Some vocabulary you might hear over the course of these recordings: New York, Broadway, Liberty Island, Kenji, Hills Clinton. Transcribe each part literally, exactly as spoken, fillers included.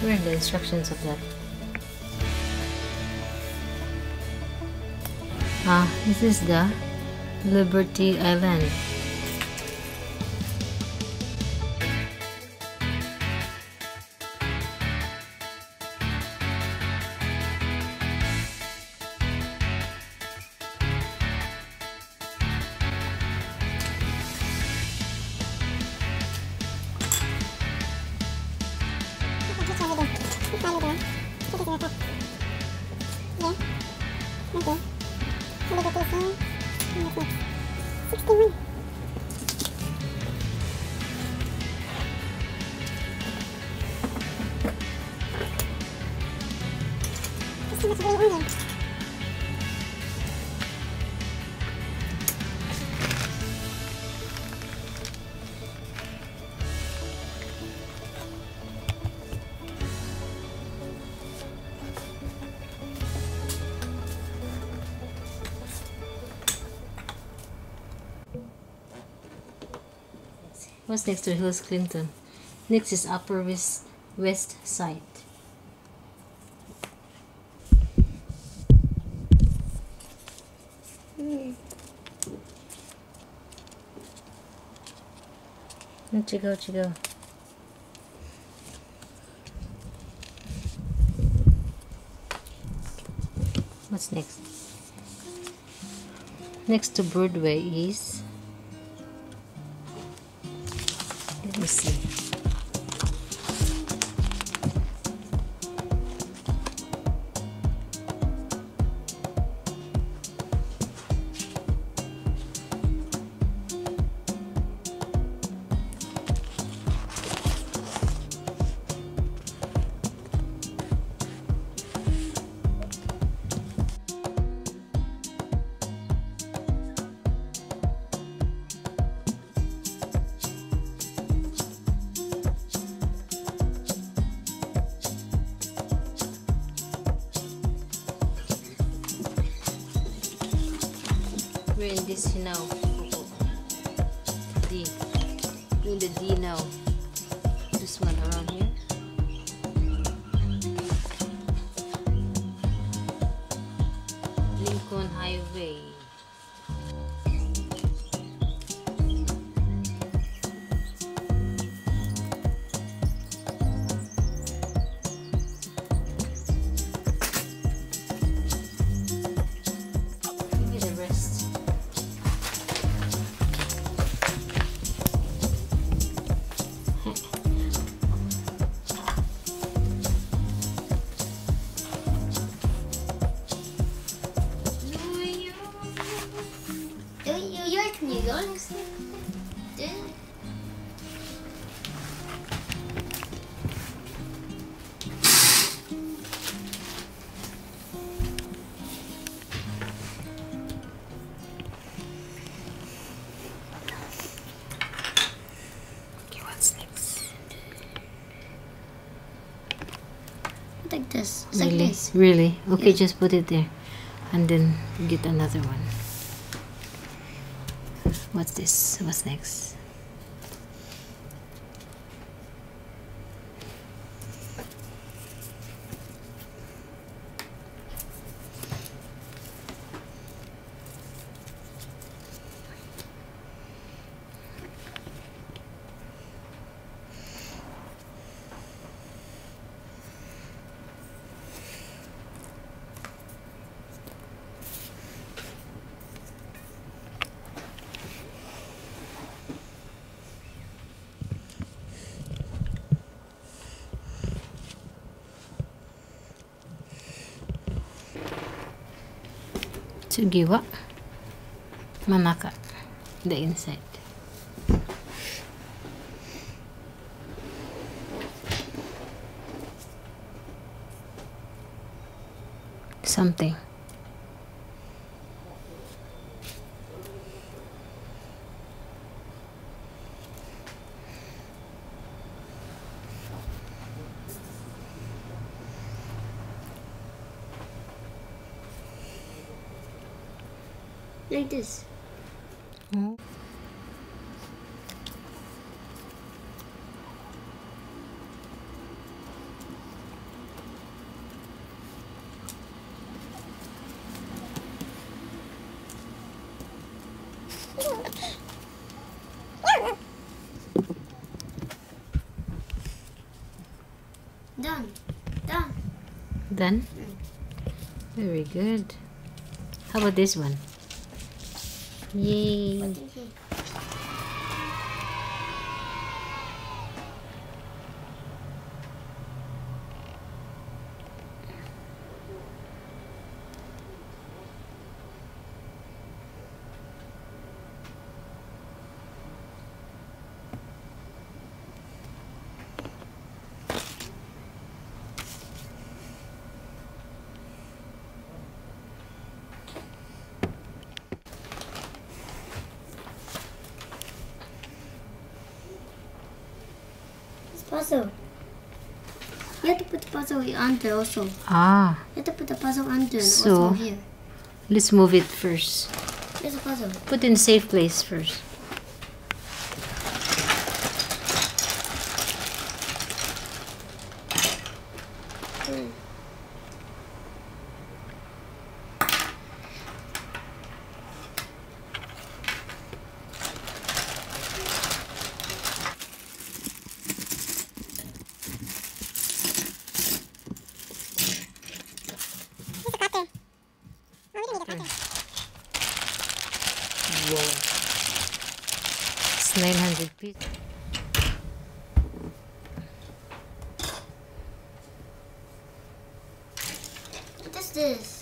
Where are the instructions of that? Ah, this is the Liberty Island. What's next to Hills Clinton? Next is Upper West, West Side. Mm. Let you go, let you go. What's next? Next to Broadway is. Let me see. We're in this now. D. We're in the D now. This one around here. Lincoln Highway. New York. Okay, what's next? I think this. It's really? Like this. Really? Okay, yeah. Just put it there and then get another one. What's this? What's next? Sugiwa Manaka, the inside. Something. Like this. Mm-hmm. Done. Done. Done? Very good. How about this one? Yay. What is it? Puzzle. You have to put the puzzle under also. Ah. You have to put the puzzle under so, also here. Let's move it first. Here's a puzzle. Put in a safe place first. Mm. nine hundred pieces. What is this?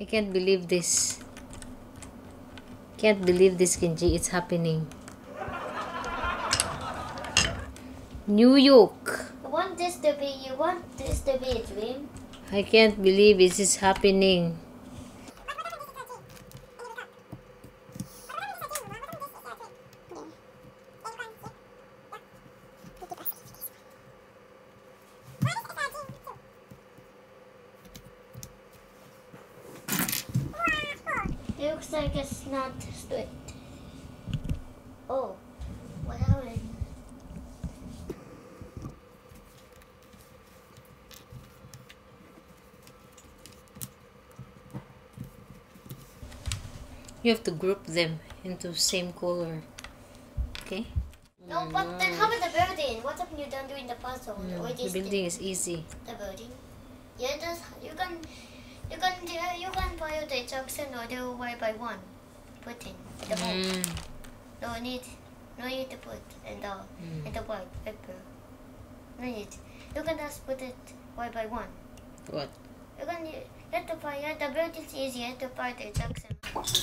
I can't believe this. Can't believe this, Kenji. It's happening. New York. You want this to be, you want this to be a dream? I can't believe this is happening. It looks like it's not straight. Oh, what happened? You have to group them into same color, okay? No, but no. Then how about the building? What have you done doing the puzzle? No, the building thing? Is easy. The building? Yeah, that's, you can. You can you can follow the instruction order one by one. Put in the board. Mm. No need, no need to put and all mm. and the white paper. No need. You can just put it one by one. What? You can you have to find the building easier to find the instruction.